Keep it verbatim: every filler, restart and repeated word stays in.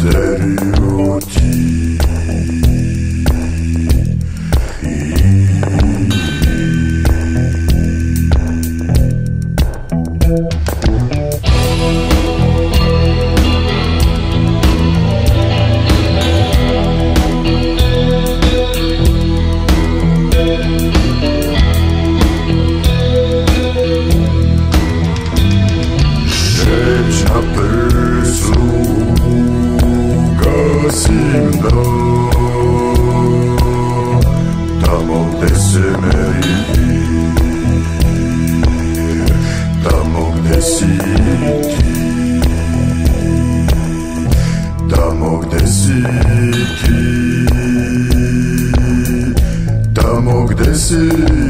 Tam, gdzie si ty, tam, gdzie si ty, tam, gdzie si ty.